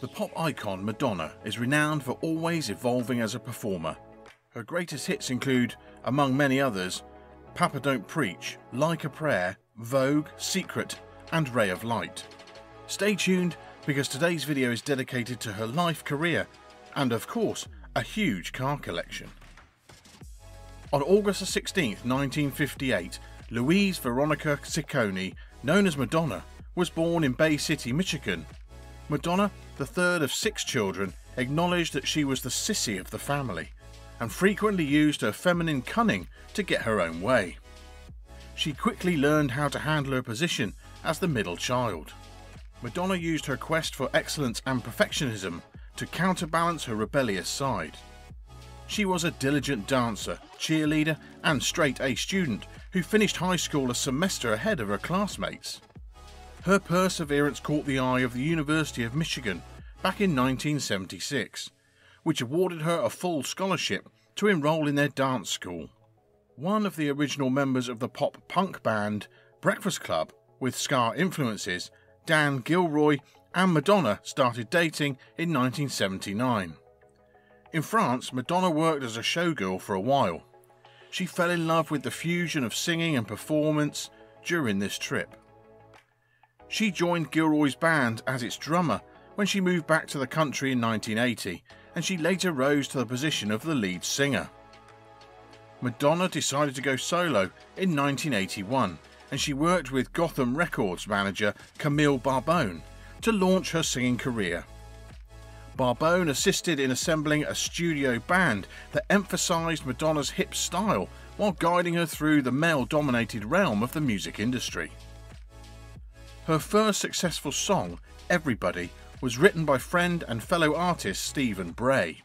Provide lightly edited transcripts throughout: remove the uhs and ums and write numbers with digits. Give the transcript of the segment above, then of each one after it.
The pop icon Madonna is renowned for always evolving as a performer. Her greatest hits include, among many others, Papa Don't Preach, Like a Prayer, Vogue, Secret and Ray of Light. Stay tuned because today's video is dedicated to her life, career and of course a huge car collection. On August 16, 1958, Louise Veronica Ciccone, known as Madonna, was born in Bay City, Michigan. Madonna, the third of six children, acknowledged that she was the sissy of the family and frequently used her feminine cunning to get her own way. She quickly learned how to handle her position as the middle child. Madonna used her quest for excellence and perfectionism to counterbalance her rebellious side. She was a diligent dancer, cheerleader and straight-A student who finished high school a semester ahead of her classmates. Her perseverance caught the eye of the University of Michigan back in 1976, which awarded her a full scholarship to enroll in their dance school. One of the original members of the pop-punk band Breakfast Club, with ska influences, Dan Gilroy and Madonna started dating in 1979. In France, Madonna worked as a showgirl for a while. She fell in love with the fusion of singing and performance during this trip. She joined Gilroy's band as its drummer when she moved back to the country in 1980, and she later rose to the position of the lead singer. Madonna decided to go solo in 1981, and she worked with Gotham Records manager Camille Barbone to launch her singing career. Barbone assisted in assembling a studio band that emphasised Madonna's hip style while guiding her through the male-dominated realm of the music industry. Her first successful song, Everybody, was written by friend and fellow artist Stephen Bray.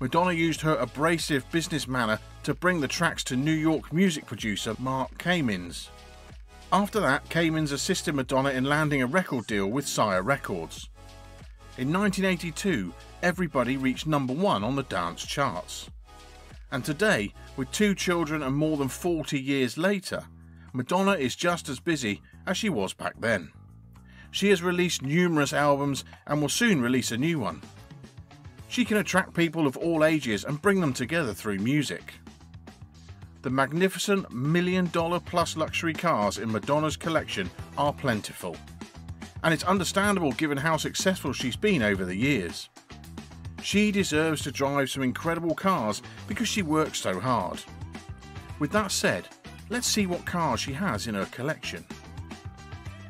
Madonna used her abrasive business manner to bring the tracks to New York music producer Mark Kamins. After that, Kamins assisted Madonna in landing a record deal with Sire Records. In 1982, Everybody reached #1 on the dance charts. And today, with two children and more than 40 years later, Madonna is just as busy as she was back then. She has released numerous albums and will soon release a new one. She can attract people of all ages and bring them together through music. The magnificent million-dollar plus luxury cars in Madonna's collection are plentiful, and it's understandable given how successful she's been over the years. She deserves to drive some incredible cars because she works so hard. With that said, let's see what cars she has in her collection.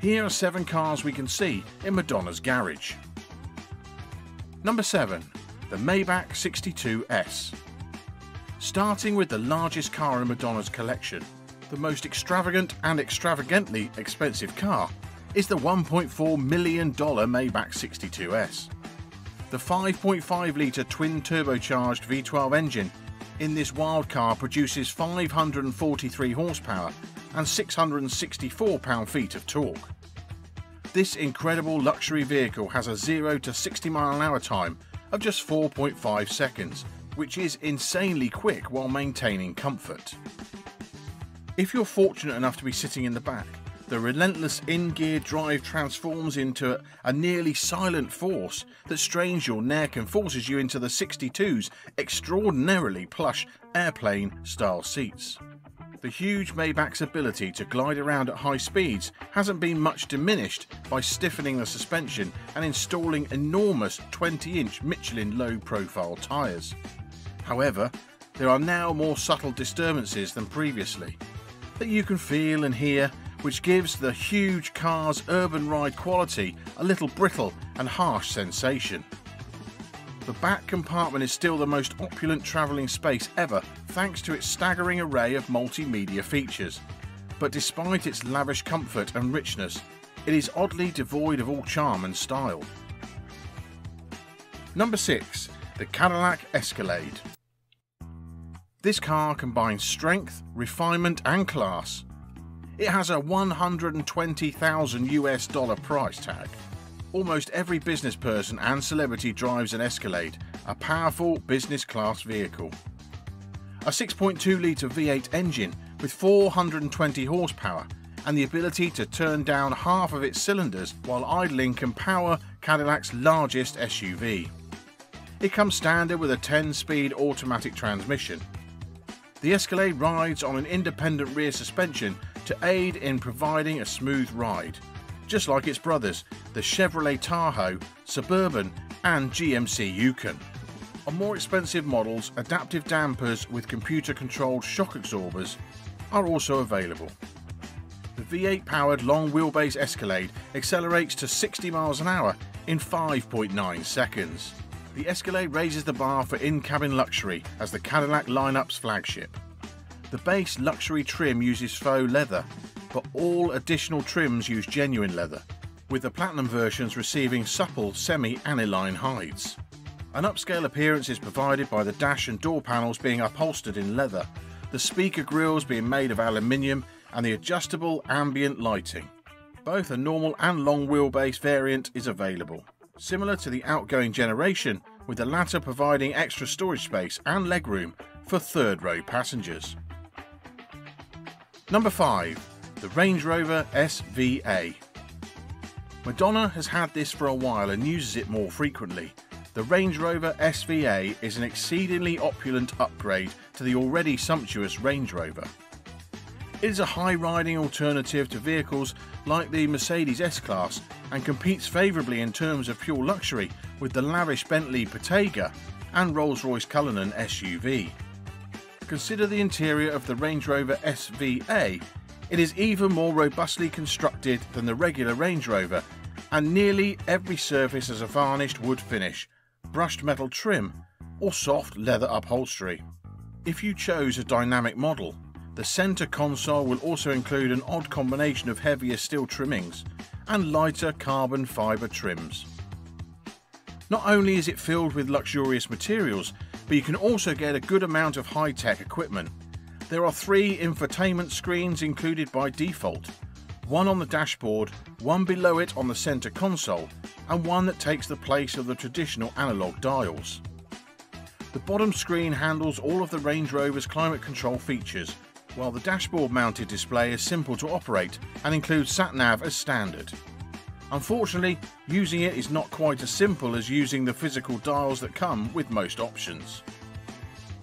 Here are 7 cars we can see in Madonna's garage. Number 7, the Maybach 62S. Starting with the largest car in Madonna's collection, the most extravagant and extravagantly expensive car is the $1.4 million Maybach 62S. The 5.5-litre twin-turbocharged V12 engine in this wild car produces 543 horsepower and 664 pound-feet of torque. This incredible luxury vehicle has a 0 to 60 mile an hour time of just 4.5 seconds, which is insanely quick while maintaining comfort. If you're fortunate enough to be sitting in the back, the relentless in-gear drive transforms into a nearly silent force that strains your neck and forces you into the 62's extraordinarily plush airplane-style seats. The huge Maybach's ability to glide around at high speeds hasn't been much diminished by stiffening the suspension and installing enormous 20-inch Michelin low-profile tyres. However, there are now more subtle disturbances than previously that you can feel and hear, which gives the huge car's urban ride quality a little brittle and harsh sensation. The back compartment is still the most opulent travelling space ever thanks to its staggering array of multimedia features, but despite its lavish comfort and richness, it is oddly devoid of all charm and style. Number 6, the Cadillac Escalade. This car combines strength, refinement and class. It has a $120,000 price tag. Almost every business person and celebrity drives an Escalade, a powerful business class vehicle. A 6.2-litre V8 engine with 420 horsepower and the ability to turn down half of its cylinders while idling can power Cadillac's largest SUV. It comes standard with a 10-speed automatic transmission. The Escalade rides on an independent rear suspension to aid in providing a smooth ride, just like its brothers, the Chevrolet Tahoe, Suburban and GMC Yukon. On more expensive models, adaptive dampers with computer-controlled shock absorbers are also available. The V8-powered long-wheelbase Escalade accelerates to 60 miles an hour in 5.9 seconds. The Escalade raises the bar for in-cabin luxury as the Cadillac lineup's flagship. The base luxury trim uses faux leather, but all additional trims use genuine leather, with the Platinum versions receiving supple semi-aniline hides. An upscale appearance is provided by the dash and door panels being upholstered in leather, the speaker grills being made of aluminium and the adjustable ambient lighting. Both a normal and long wheelbase variant is available. Similar to the outgoing generation, with the latter providing extra storage space and legroom for third-row passengers. Number 5. The Range Rover SVA. Madonna has had this for a while and uses it more frequently. The Range Rover SVA is an exceedingly opulent upgrade to the already sumptuous Range Rover. It is a high-riding alternative to vehicles like the Mercedes S-Class and competes favourably in terms of pure luxury with the lavish Bentley Bentayga and Rolls-Royce Cullinan SUV. Consider the interior of the Range Rover SVA. It is even more robustly constructed than the regular Range Rover, and nearly every surface has a varnished wood finish, brushed metal trim, or soft leather upholstery. If you chose a dynamic model, the centre console will also include an odd combination of heavier steel trimmings and lighter carbon fibre trims. Not only is it filled with luxurious materials, but you can also get a good amount of high-tech equipment. There are 3 infotainment screens included by default, one on the dashboard, one below it on the centre console, and one that takes the place of the traditional analogue dials. The bottom screen handles all of the Range Rover's climate control features, while the dashboard-mounted display is simple to operate and includes sat-nav as standard. Unfortunately, using it is not quite as simple as using the physical dials that come with most options.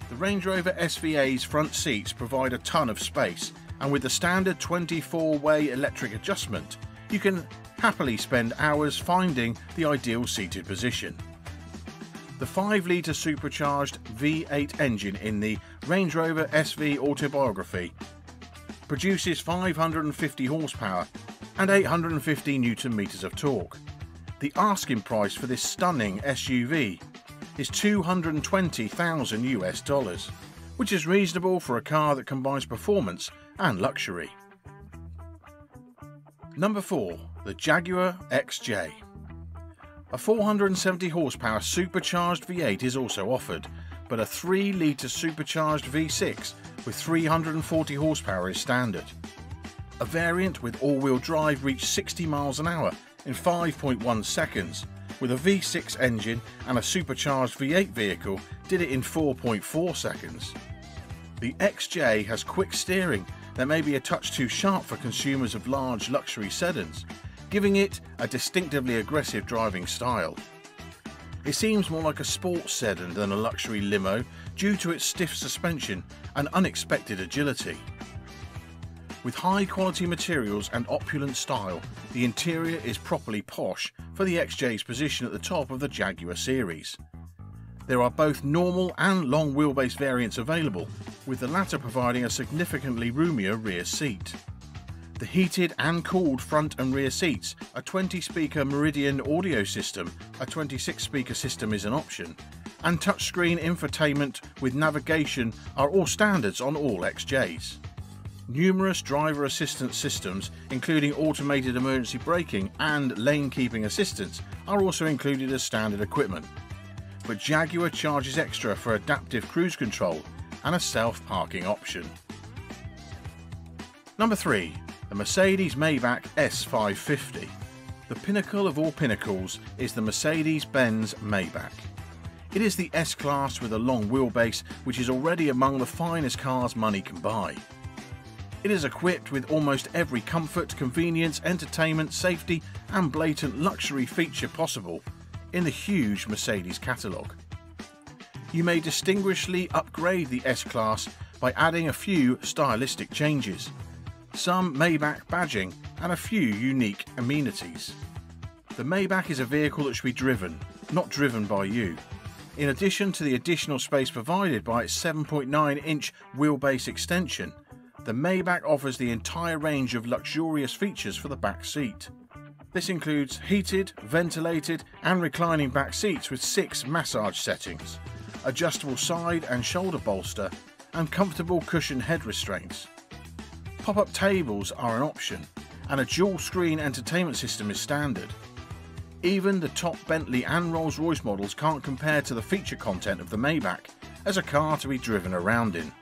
The Range Rover SVA's front seats provide a ton of space, and with the standard 24-way electric adjustment, you can happily spend hours finding the ideal seated position. The 5-litre supercharged V8 engine in the Range Rover SV Autobiography produces 550 horsepower and 850 Nm of torque. The asking price for this stunning SUV is $220,000 US, which is reasonable for a car that combines performance and luxury. Number 4. The Jaguar XJ. A 470 horsepower supercharged V8 is also offered, but a 3-litre supercharged V6 with 340 horsepower is standard. A variant with all-wheel drive reached 60 miles an hour in 5.1 seconds, with a V6 engine and a supercharged V8 vehicle did it in 4.4 seconds. The XJ has quick steering that may be a touch too sharp for consumers of large luxury sedans, giving it a distinctively aggressive driving style. It seems more like a sports sedan than a luxury limo due to its stiff suspension and unexpected agility. With high-quality materials and opulent style, the interior is properly posh for the XJ's position at the top of the Jaguar series. There are both normal and long wheelbase variants available, with the latter providing a significantly roomier rear seat. The heated and cooled front and rear seats, a 20-speaker Meridian audio system, a 26-speaker system is an option, and touchscreen infotainment with navigation are all standards on all XJs. Numerous driver assistance systems, including automated emergency braking and lane keeping assistance, are also included as standard equipment. But Jaguar charges extra for adaptive cruise control and a self-parking option. Number 3. The Mercedes Maybach S550. The pinnacle of all pinnacles is the Mercedes-Benz Maybach. It is the S-Class with a long wheelbase, which is already among the finest cars money can buy. It is equipped with almost every comfort, convenience, entertainment, safety and blatant luxury feature possible in the huge Mercedes catalogue. You may distinguishedly upgrade the S-Class by adding a few stylistic changes, some Maybach badging and a few unique amenities. The Maybach is a vehicle that should be driven, not driven by you. In addition to the additional space provided by its 7.9-inch wheelbase extension, the Maybach offers the entire range of luxurious features for the back seat. This includes heated, ventilated and reclining back seats with 6 massage settings, adjustable side and shoulder bolster and comfortable cushion head restraints. Pop-up tables are an option and a dual-screen entertainment system is standard. Even the top Bentley and Rolls-Royce models can't compare to the feature content of the Maybach as a car to be driven around in.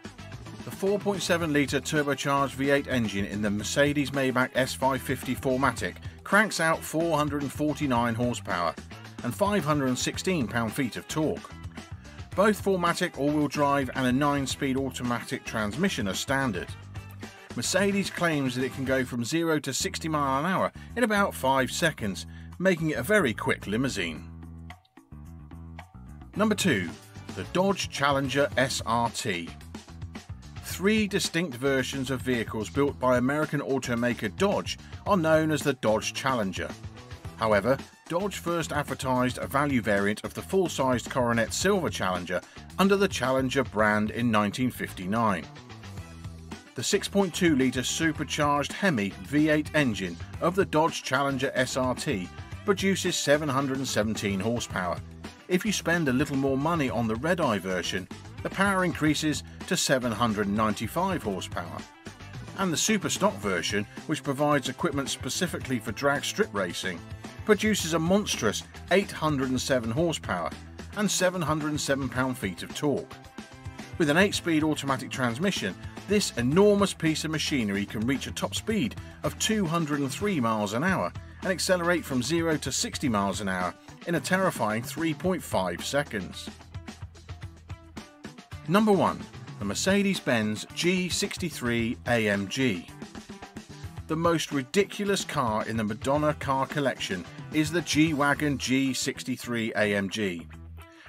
The 4.7-litre turbocharged V8 engine in the Mercedes Maybach S550 4MATIC cranks out 449 horsepower and 516 pound-feet of torque. Both 4MATIC all-wheel drive and a 9-speed automatic transmission are standard. Mercedes claims that it can go from 0 to 60 miles an hour in about 5 seconds, making it a very quick limousine. Number 2. The Dodge Challenger SRT. 3 distinct versions of vehicles built by American automaker Dodge are known as the Dodge Challenger. However, Dodge first advertised a value variant of the full-sized Coronet Silver Challenger under the Challenger brand in 1959. The 6.2-litre supercharged Hemi V8 engine of the Dodge Challenger SRT produces 717 horsepower. If you spend a little more money on the Redeye version, the power increases to 795 horsepower. And the Super Stock version, which provides equipment specifically for drag strip racing, produces a monstrous 807 horsepower and 707 pound-feet of torque. With an 8-speed automatic transmission, this enormous piece of machinery can reach a top speed of 203 miles an hour and accelerate from 0 to 60 miles an hour in a terrifying 3.5 seconds. Number 1. The Mercedes-Benz G63 AMG. The most ridiculous car in the Madonna car collection is the G-Wagon G63 AMG.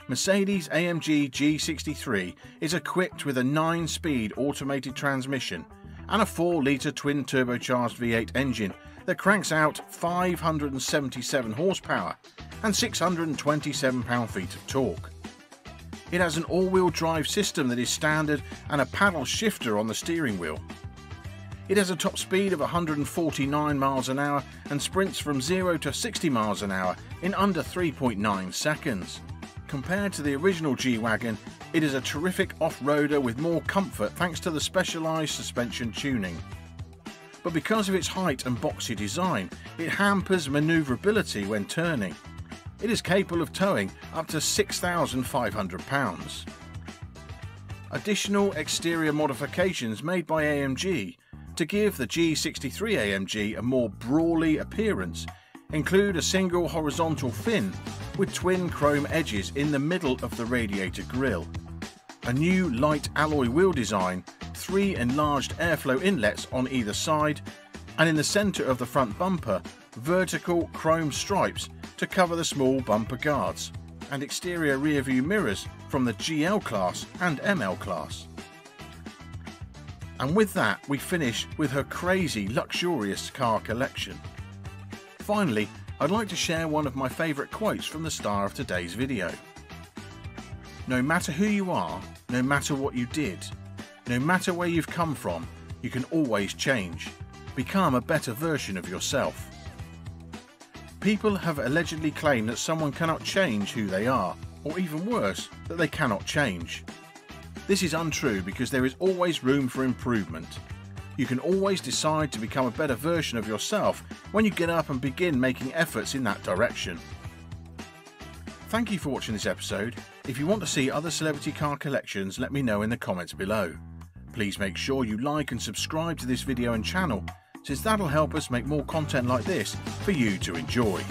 Mercedes AMG G63 is equipped with a 9-speed automated transmission and a 4-litre twin-turbocharged V8 engine that cranks out 577 horsepower and 627 pound-feet of torque. It has an all-wheel drive system that is standard and a paddle shifter on the steering wheel. It has a top speed of 149 miles an hour and sprints from 0 to 60 miles an hour in under 3.9 seconds. Compared to the original G-Wagon, it is a terrific off-roader with more comfort thanks to the specialised suspension tuning. But because of its height and boxy design, it hampers manoeuvrability when turning. It is capable of towing up to 6,500 pounds. Additional exterior modifications made by AMG to give the G63 AMG a more brawly appearance include a single horizontal fin with twin chrome edges in the middle of the radiator grille, a new light alloy wheel design, 3 enlarged airflow inlets on either side, and in the centre of the front bumper, vertical chrome stripes to cover the small bumper guards, and exterior rear-view mirrors from the GL class and ML class. And with that, we finish with her crazy, luxurious car collection. Finally, I'd like to share one of my favourite quotes from the star of today's video. No matter who you are, no matter what you did, no matter where you've come from, you can always change. Become a better version of yourself. People have allegedly claimed that someone cannot change who they are, or even worse, that they cannot change. This is untrue because there is always room for improvement. You can always decide to become a better version of yourself when you get up and begin making efforts in that direction. Thank you for watching this episode. If you want to see other celebrity car collections, let me know in the comments below. Please make sure you like and subscribe to this video and channel, since that'll help us make more content like this for you to enjoy.